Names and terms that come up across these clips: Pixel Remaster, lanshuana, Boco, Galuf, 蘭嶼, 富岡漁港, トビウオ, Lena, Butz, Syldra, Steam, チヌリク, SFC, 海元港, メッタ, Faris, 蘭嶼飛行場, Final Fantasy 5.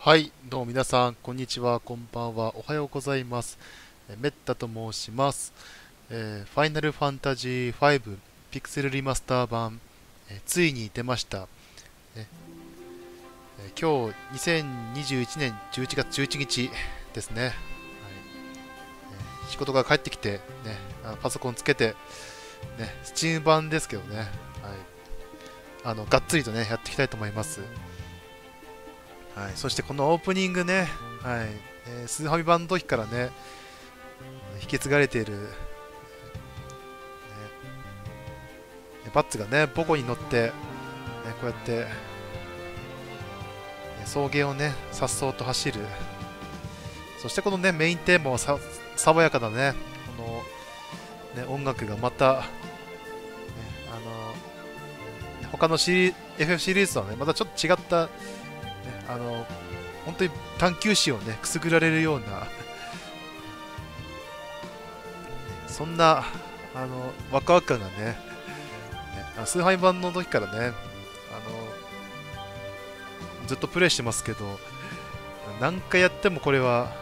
はい、どうも皆さん、こんにちは、こんばんは、おはようございます。メッタと申します。ファイナルファンタジー5ピクセルリマスター版、ついに出ました。今日、2021年11月11日ですね。はい、仕事が帰ってきて、ね、パソコンつけて、ね、Steam 版ですけどね、はい、がっつりとね、やっていきたいと思います。はい、そしてこのオープニングね、はい、スーファミ版の時からね引き継がれている、ね、バッツがねボコに乗って、ね、こうやって、ね、草原をね颯爽と走る。そしてこのねメインテーマは爽やかなねこのね音楽がまた、ね、他の FF シリーズとはねまたちょっと違った本当に探求心をねくすぐられるようなそんなワクワク感がねスーハイ版の時からねずっとプレイしてますけど、何回やってもこれは、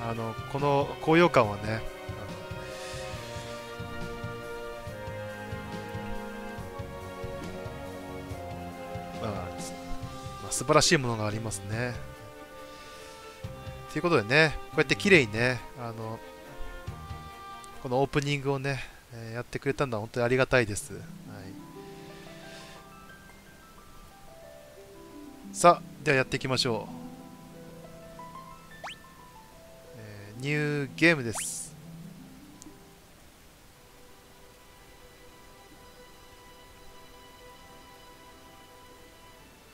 ね、この高揚感はね素晴らしいものがありますね。ということでね、こうやって綺麗にね、このオープニングをね、やってくれたのは本当にありがたいです。はい、さあ、ではやっていきましょう。ニューゲームです。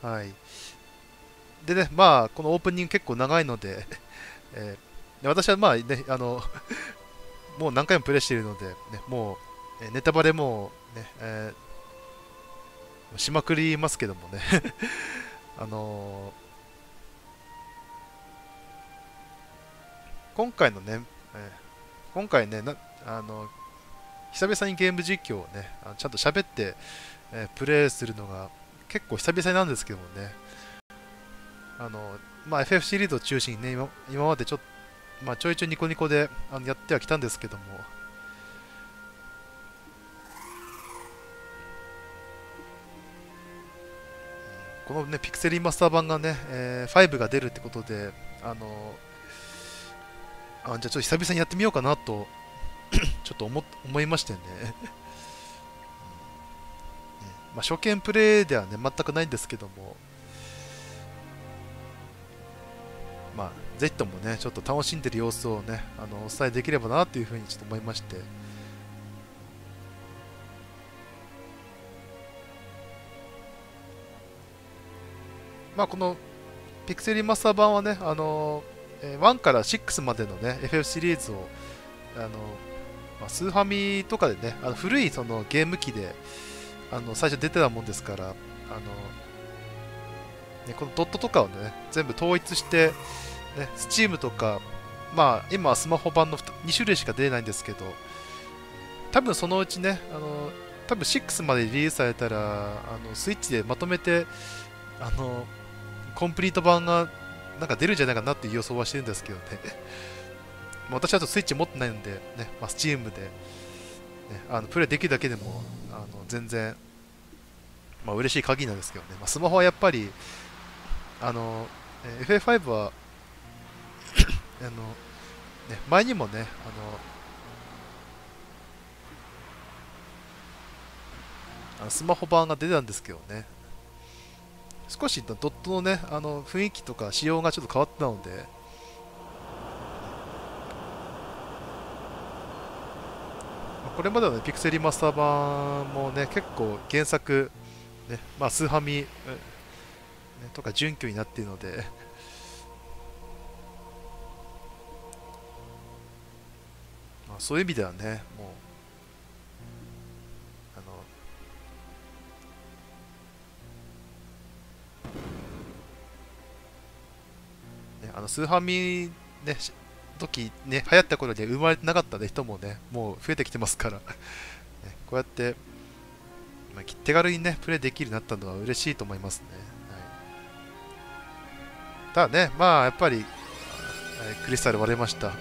はい。でね、まあこのオープニング結構長いので、私はまあねもう何回もプレイしているので、ね、もう、ネタバレも、ね、しまくりますけどもね今回のね、久々にゲーム実況をねちゃんと喋って、プレイするのが結構久々なんですけどもね、FF シリーズを中心にね、今までちょいちょいニコニコでやってはきたんですけども、このね、ピクセルリマスター版がね、5が出るってことで、じゃあちょっと久々にやってみようかなと、ちょっと思いましてね。まあ、初見プレイではね、全くないんですけども、まあ、ぜひともね、ちょっと楽しんでる様子をね、お伝えできればなというふうにちょっと思いまして、まあ、このピクセルリマスター版はね、1から6までのね、FF シリーズを、スーファミとかでね、古いそのゲーム機で、最初出てたもんですから、このドットとかをね、全部統一して、ね、Steam とか、まあ、今はスマホ版の 2種類しか出ないんですけど、多分そのうちね、多分6までリリースされたら、スイッチでまとめて、コンプリート版がなんか出るんじゃないかなっていう予想はしてるんですけどね。私はちょっとスイッチ持ってないんで、ね、まあ、Steam で、ね、プレイできるだけでも、全然、まあ、嬉しい限りなんですけどね。まあ、スマホはやっぱり、FF5 はね、前にもね、スマホ版が出たんですけどね、少しドットのね、雰囲気とか仕様がちょっと変わってたので、これまでの、ね、ピクセルリマスター版もね、結構原作、ね、まあ、スーファミとか準拠になっているのでまあそういう意味ではね、もうね、スーファミね時ね流行った頃に生まれてなかった、ね、人もねもう増えてきてますからね、こうやって手軽にねプレイできるようになったのは嬉しいと思いますね。ただね、まあやっぱりクリスタル割れました。や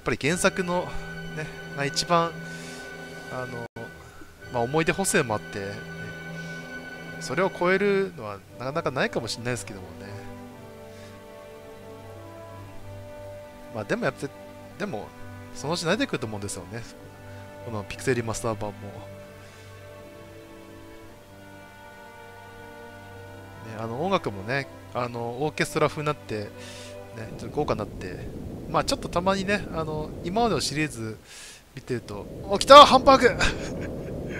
っぱり原作のね、一番まあ、思い出補正もあって、ね、それを超えるのはなかなかないかもしれないですけどもね。まあでもそのうち慣れてくると思うんですよね。このピクセルマスター版も。音楽もね、オーケストラ風になって、ね、ちょっと豪華になって、まあちょっとたまにね、今までのシリーズ見てると、お、来たハンバーグ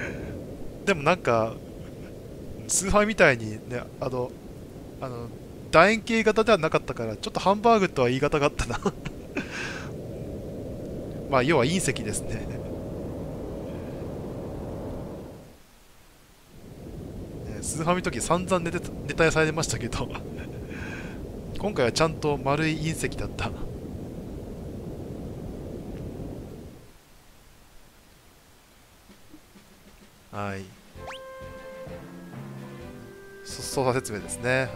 でもなんか、スーファイみたいにね、楕円形型ではなかったから、ちょっとハンバーグとは言い難かったな。まあ、要は隕石ですね。スーファミの時散々ネタにされましたけど、今回はちゃんと丸い隕石だった。はい、操作説明ですね、はい、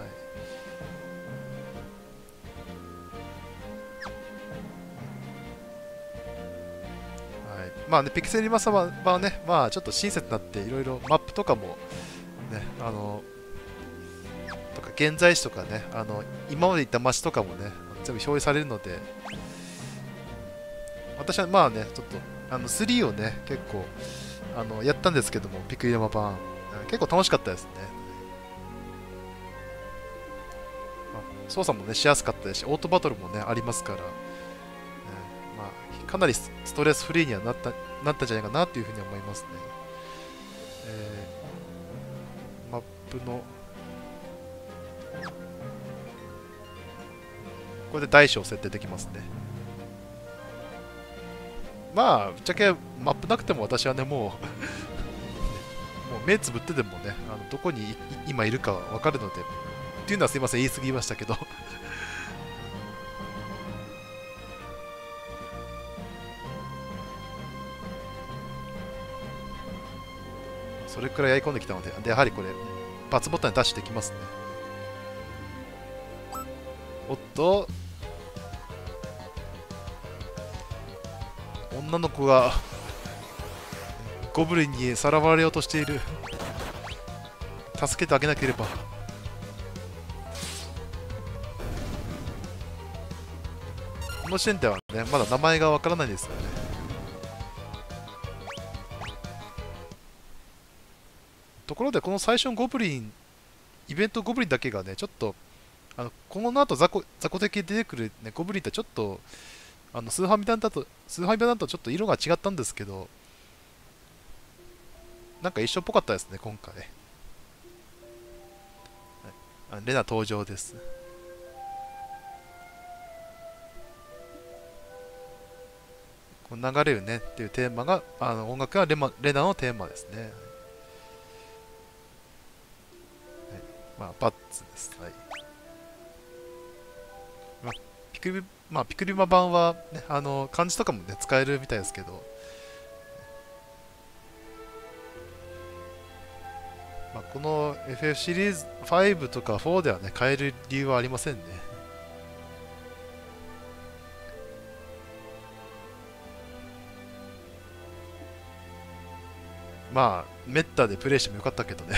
まあね、ピクセルマスターはね、まあちょっと親切になっていろいろマップとかもね、とか現在地とかね、今まで行った街とかもね全部表示されるので、私はまあねちょっと3をね結構やったんですけども、ピクリマ版結構楽しかったですね。操作もねしやすかったですし、オートバトルもねありますから、まあ、かなりストレスフリーにはなったんじゃないかなというふうに思いますね。マップのこれで大小設定できますね。まあぶっちゃけマップなくても私はねもう目つぶってでもねどこに今いるか分かるのでっていうのはすいません言い過ぎましたけどそれくらいやり込んできたので、やはりこれバツボタンにダッシュできますね。おっと女の子がゴブリンにさらわれようとしている。助けてあげなければ。この時点ではねまだ名前がわからないですよね。ところでこの最初のゴブリンイベントゴブリンだけがねちょっとこの後雑魚的に出てくる、ね、ゴブリンってちょっとスーファミ版だとちょっと色が違ったんですけど、なんか一緒っぽかったですね、今回。レナ登場です。この流れるねっていうテーマが、音楽がレナのテーマですね。はい、まあ、バッツです。はい、まあピクリマ版は、ね、漢字とかも、ね、使えるみたいですけど、まあ、この FF シリーズ5とか4では、ね、変える理由はありませんね。まあメッタでプレイしてもよかったけどね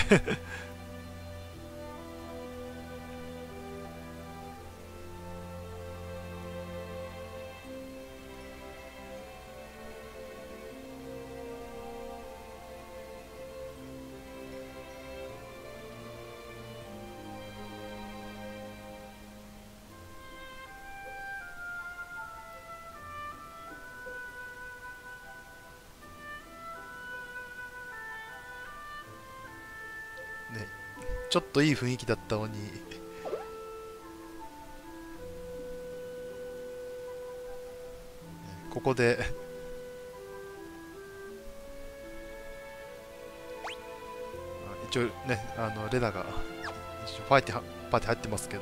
ちょっといい雰囲気だったのにここで一応ねレナが一応パーティー入ってますけど、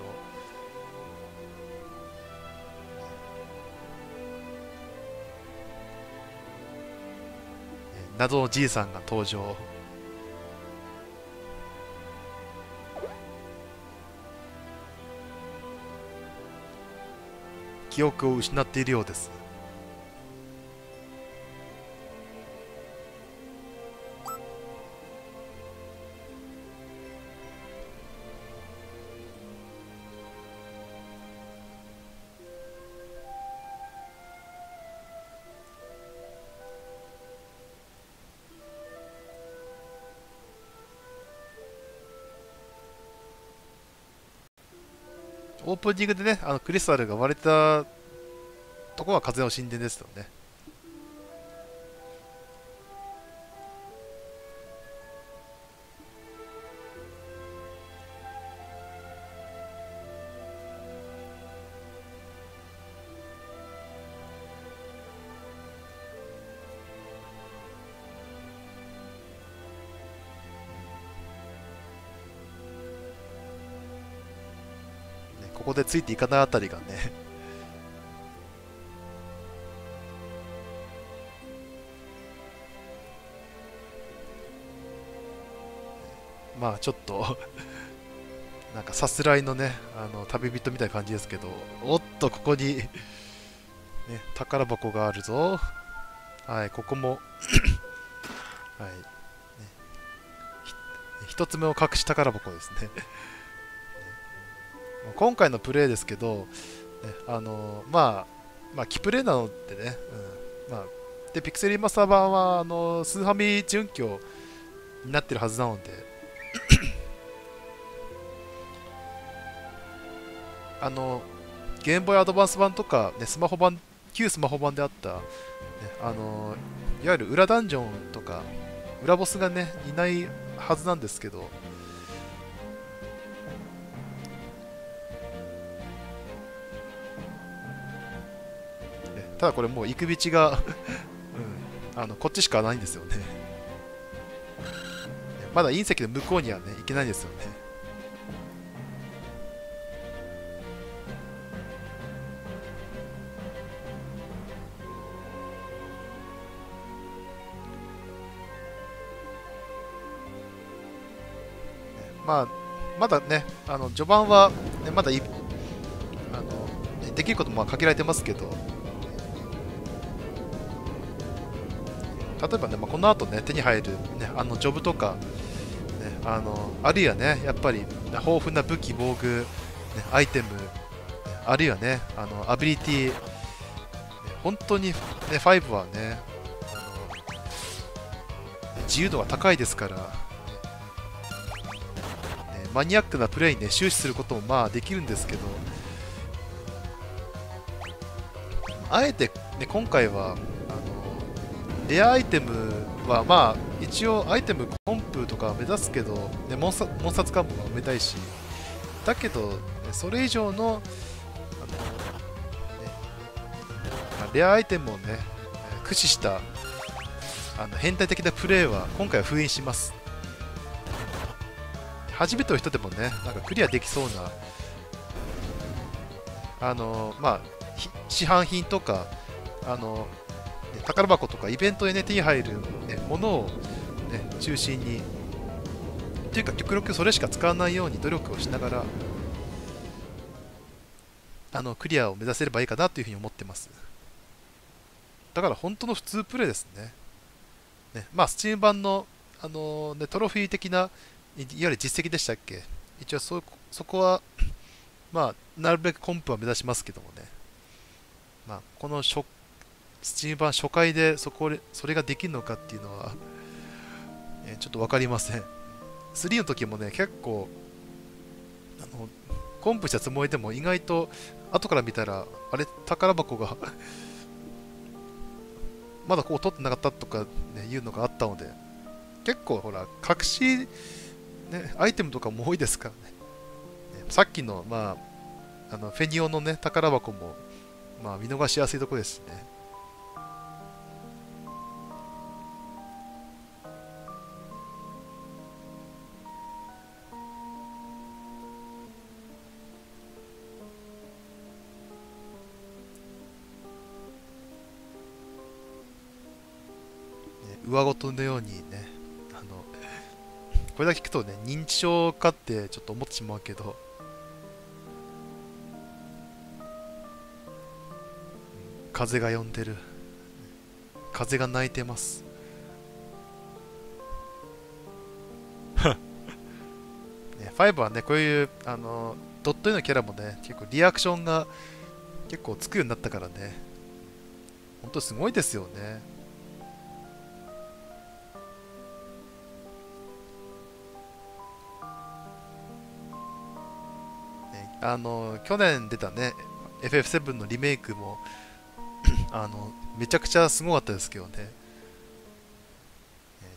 謎のじいさんが登場。記憶を失っているようです。オープニングでね、クリスタルが割れたとこは風の神殿ですよね。ここでついていかないあたりがねまあちょっとなんかさすらいのね、旅人みたいな感じですけど、おっとここにね、宝箱があるぞ。はい、ここもはい、ね、一つ目を隠し宝箱ですね今回のプレイですけど、まあキプレイなのでね、でピクセルマスター版はスーファミ準拠になってるはずなのでゲームボーイアドバンス版とか、ね、スマホ版、旧スマホ版であった、ね、いわゆる裏ダンジョンとか裏ボスがねいないはずなんですけど、ただこれもう行く道が、こっちしかないんですよねまだ隕石の向こうにはね行けないですよね。まあまだね、序盤は、ね、まだできることも限られてますけど、例えばね、この後ね手に入る、ね、ジョブとか、ね、あるいはねやっぱり豊富な武器、防具、ね、アイテム、あるいはねアビリティ、本当に、ね、5はね自由度が高いですから、ね、マニアックなプレイに、ね、終始することもまあできるんですけど、あえて、ね、今回はレアアイテムはまあ一応アイテムコンプとか目指すけど、ね、モンスターカンプも埋めたいし、だけど、ね、それ以上の、レアアイテムをね駆使した変態的なプレーは今回は封印します。初めての人でもねなんかクリアできそうな市販品とか宝箱とかイベントで、ね、手に入る、ね、ものを、ね、中心にというか極力それしか使わないように努力をしながらクリアを目指せればいいかなというふうに思ってます。だから本当の普通プレイですね。まあSteam版の、ね、トロフィー的ないわゆる実績でしたっけ、一応そこはまあなるべくコンプは目指しますけどもね、このSteam版初回でそれができるのかっていうのはちょっと分かりません。3の時もね結構コンプしたつもりでも意外と後から見たらあれ宝箱がまだこう取ってなかったとか、ね、いうのがあったので、結構ほら隠し、ね、アイテムとかも多いですからね。さっきの、フェニオのね宝箱も、見逃しやすいとこですしね。上事のようにね、これだけ聞くとね認知症かってちょっと思ってしまうけど、風が呼んでる。風が鳴いてます。ね、5はね、こういうドット絵のキャラもね、結構リアクションが結構つくようになったからね、ほんとすごいですよね。去年出たね FF7 のリメイクもめちゃくちゃすごかったですけどね、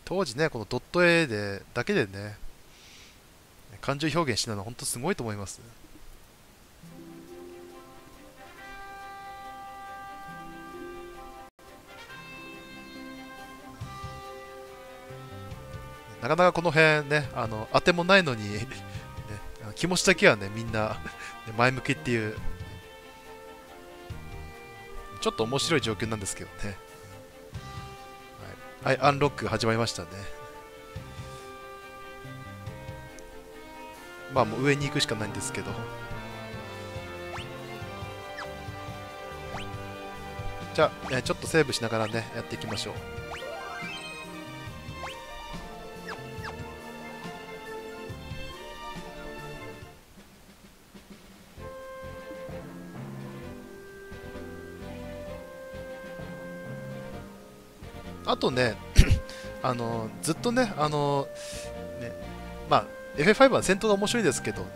当時ねこのドット絵でだけでね感情表現してたのは本当すごいと思います。なかなかこの辺ね当てもないのに気持ちだけはね、みんな前向きっていうちょっと面白い状況なんですけどね。はい、アンロック始まりましたね。まあもう上に行くしかないんですけど、じゃあちょっとセーブしながらねやっていきましょう。あとね、ずっとね、まあ、FF5 は戦闘が面白いですけどね、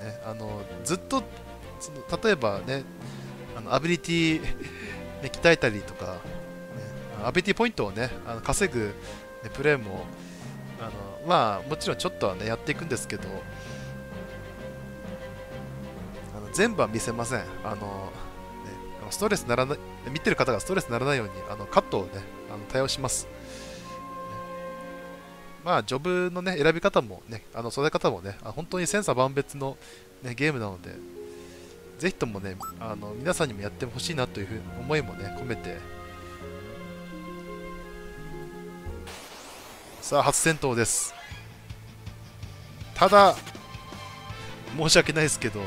ずっと、例えばね、アビリティ、ね、鍛えたりとか、ね、アビリティポイントをね、稼ぐ、ね、プレーも、まあ、もちろんちょっとはね、やっていくんですけど、全部は見せません。ストレスならない、見てる方がストレスにならないようにカットをね対応します。まあジョブのね選び方もね育て方もね本当に千差万別の、ね、ゲームなのでぜひともね皆さんにもやってほしいなというふうに思いもね込めて、さあ初戦闘です。ただ申し訳ないですけど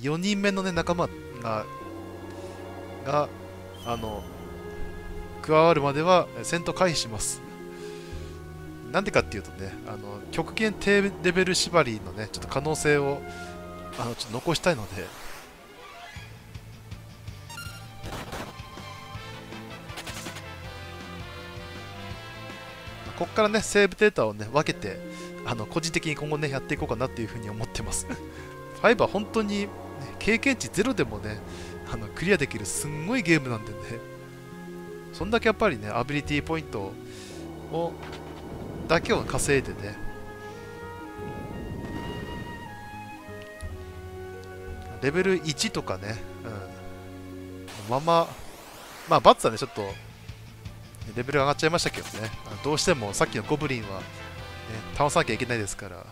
4人目のね仲間が加わるまでは戦闘回避します。なんでかっていうとね極限低レベル縛りのねちょっと可能性をちょっと残したいので、ここからねセーブデータをね分けて個人的に今後ねやっていこうかなっていうふうに思ってます。5は本当に、ね、経験値ゼロでもねクリアできるすんごいゲームなんでね、そんだけやっぱりねアビリティポイントをだけを稼いでねレベル1とかね、うん、まあバツはねちょっとレベル上がっちゃいましたけどね、どうしてもさっきのゴブリンは、ね、倒さなきゃいけないですから。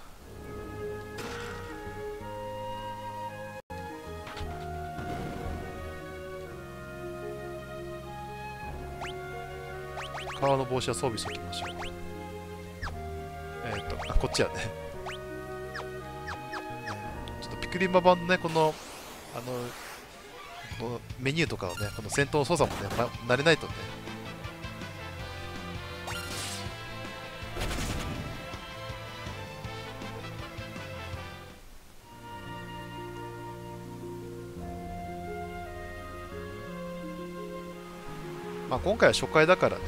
革の帽子は装備しておきましょう。こっちはね。ちょっとピクリマ版のね、このメニューとかをね、この戦闘操作もね、慣れないとね。まあ今回は初回だからね、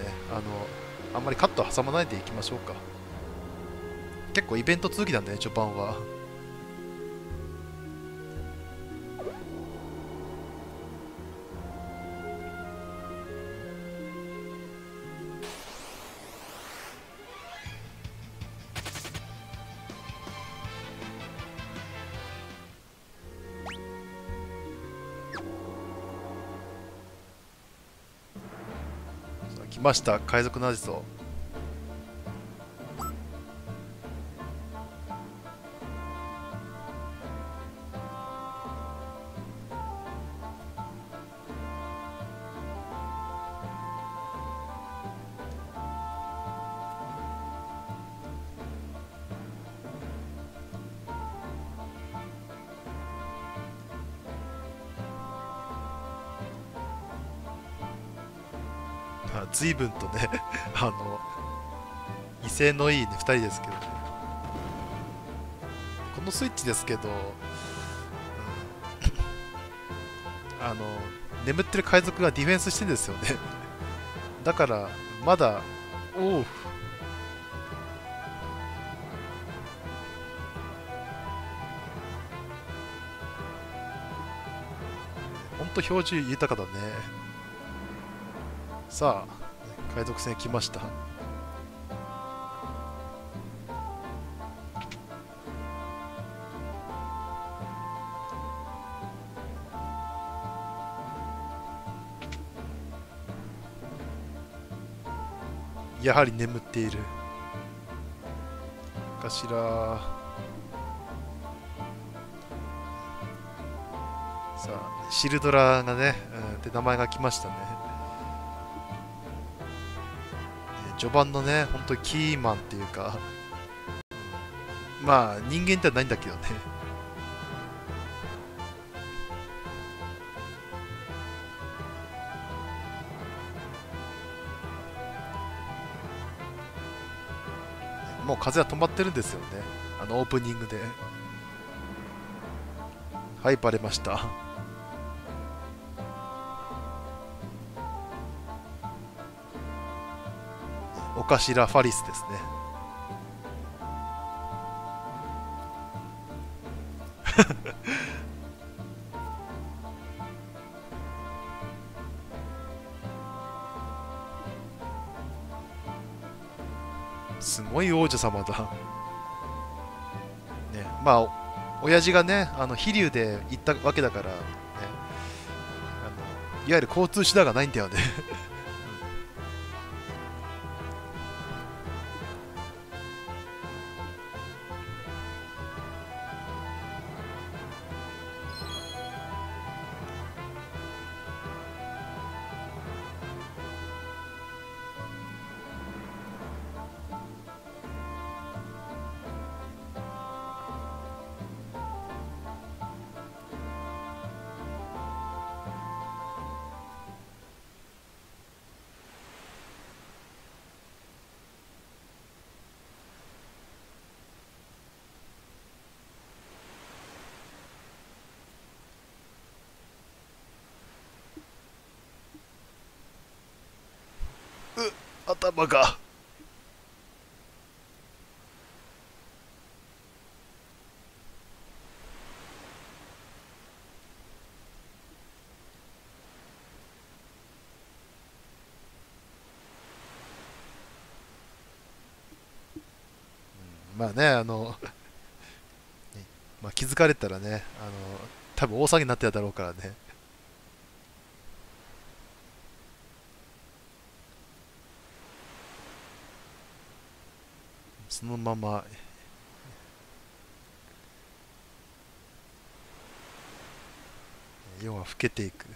あんまりカット挟まないでいきましょうか。結構イベント続きなんでね、序盤は。来ました、海賊のアジト。随分とね威勢のいいね2人ですけどね。このスイッチですけど、眠ってる海賊がディフェンスしてんですよね。だからまだおうほんと表情豊かだね。さあ海賊船来ました。やはり眠っているかしら。さあシルドラがね、って名前が来ましたね。序盤のね本当にキーマンっていうか、まあ人間ではないんだけどね。もう風は止まってるんですよね、オープニングで。はい、バレました。お頭ファリスですね。すごい王女様だ。ね、まあ親父がね飛竜で行ったわけだから、ね、いわゆる交通手段がないんだよね。頭がまあねまあ気づかれたらね多分大騒ぎになってただろうからね。そのまま要は老けていく。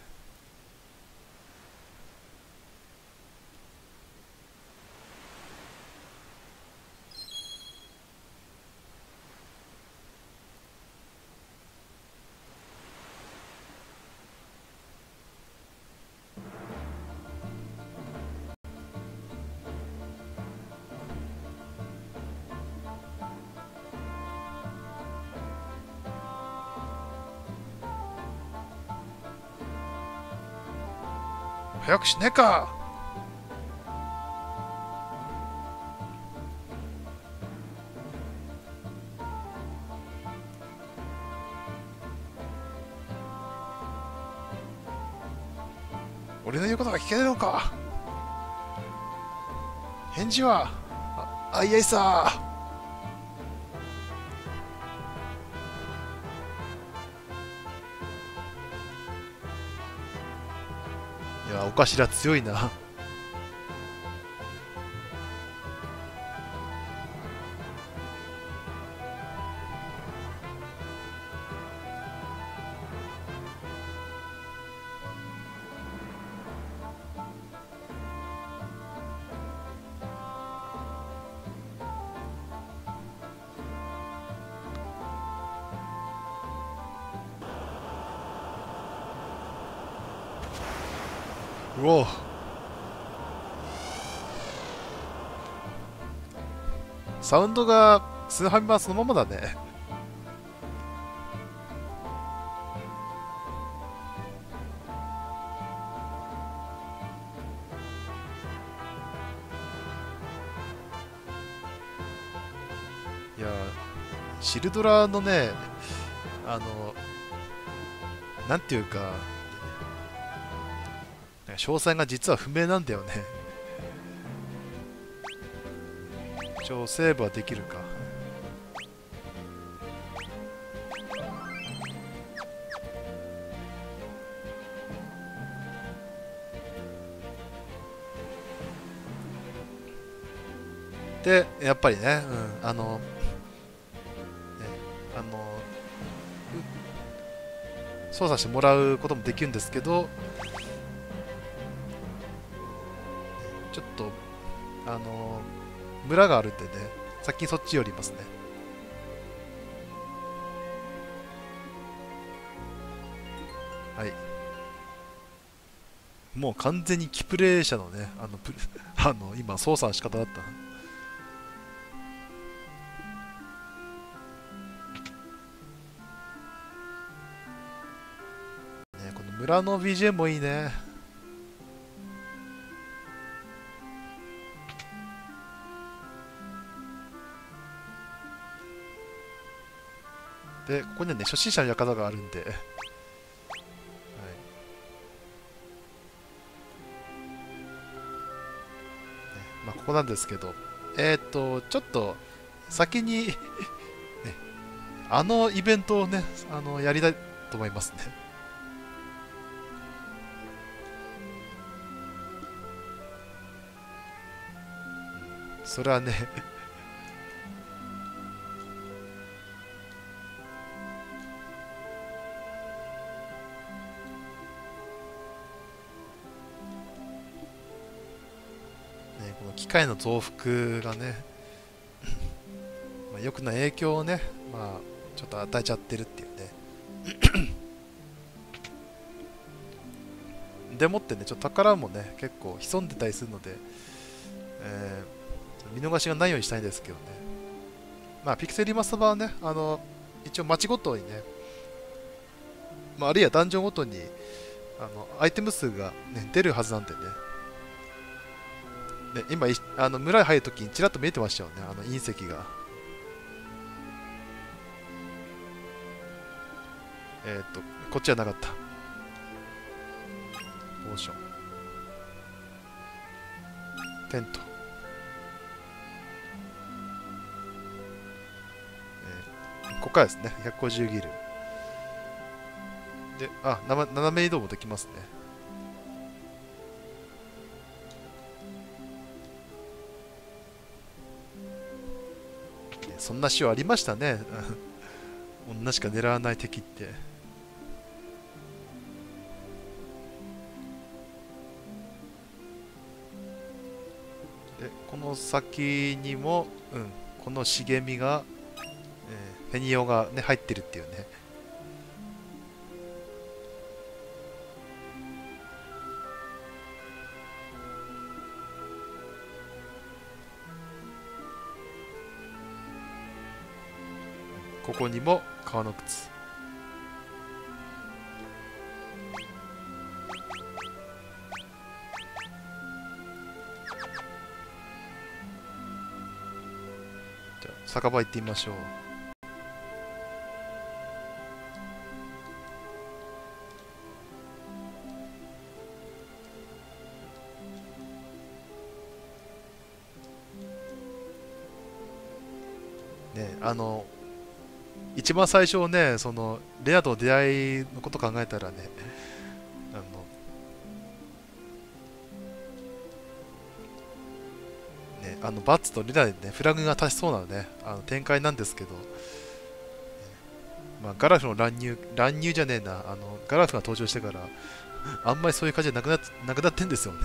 早くしねえか。俺の言うことが聞けないのか。返事は あいあいさ。お頭強いな。うおサウンドがスーハミ版そのままだね。いや、シルドラのね、なんていうか、詳細が実は不明なんだよね。一応セーブはできるか。でやっぱりね、うん、操作してもらうこともできるんですけど、ちょっと村があるんでね、先にそっち寄りますね。はい、もう完全にキプレイ者のね、今操作の仕方だったな。村の BGM もいいね。で、ここにはね、初心者の館があるんで、はい、まあ、ここなんですけど、ちょっと先に、ね、イベントをね、やりたいと思いますね。それはねこの機械の増幅がねまあ良くない影響をね、まあちょっと与えちゃってるっていうねでもってね、ちょっと宝もね結構潜んでたりするので、見逃しがないようにしたいんですけどね。まあ、ピクセルリマスター版はね、一応街ごとにね、まあ、あるいはダンジョンごとにアイテム数が、ね、出るはずなんでね。で今村に入るときにちらっと見えてましたよね、隕石が。こっちはなかった。ポーション。テント。ここからですね、150ギルで、斜め移動もできますね。そんな仕様ありましたね女しか狙わない敵って。で、この先にも、うん、この茂みがフェニオがね入ってるっていうね。ここにも革の靴。じゃあ酒場行ってみましょう。一番最初ね、そのレアとの出会いのこと考えたらね、バッツとレアでね、フラグが立ちそうなね、展開なんですけど、まあ、ガラフの乱入じゃねえな、ガラフが登場してから、あんまりそういう感じじゃなくなってんですよね。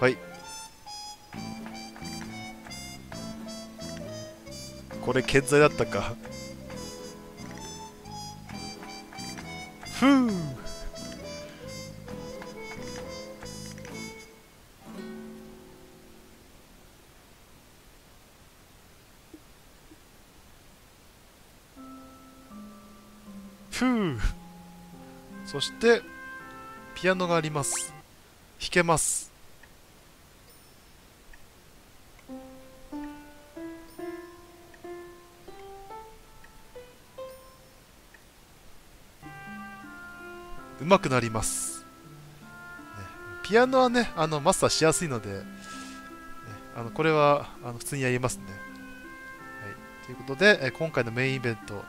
はい。これ健在だったかふうふぅ。そしてピアノがあります。弾けます。上手くなります、ね、ピアノはねマスターしやすいので、ね、これは普通にやりますね、はい、ということで今回のメインイベント、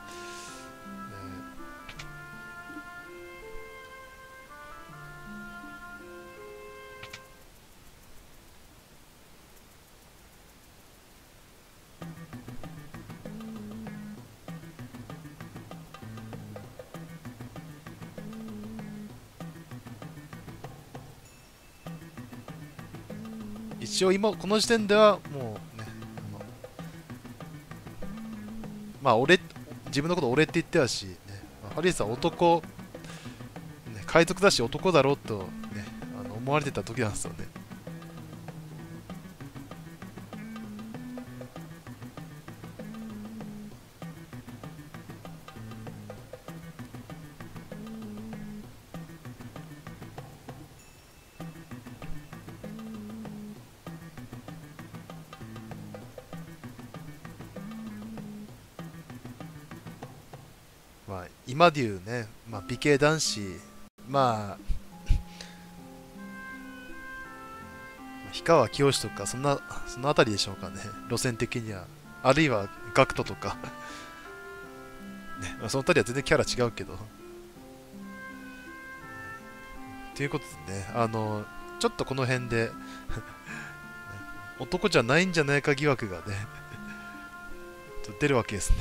一応今この時点ではもうね、まあ俺自分のこと俺って言ってたし、ね、ハリーさん男、ね、海賊だし男だろうと、ね、思われてた時なんですよね。今でいうね、まあ、美形男子、まあ氷川きよしとかそのあたりでしょうかね、路線的には。あるいはガクトとか、ね、そのあたりは全然キャラ違うけど。ということでね、ちょっとこの辺で男じゃないんじゃないか疑惑がね出るわけですね。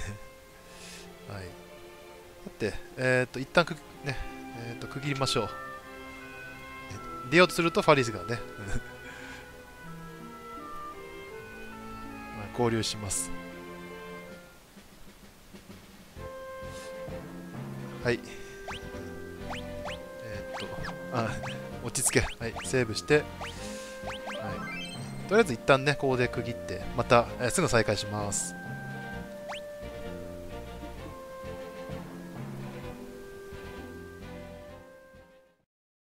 はい、で一旦ね、区切りましょう。出ようとするとファリスがね合流します。はい、落ち着け、はい、セーブして、はい、とりあえず一旦ねここで区切ってまた、すぐ再開します。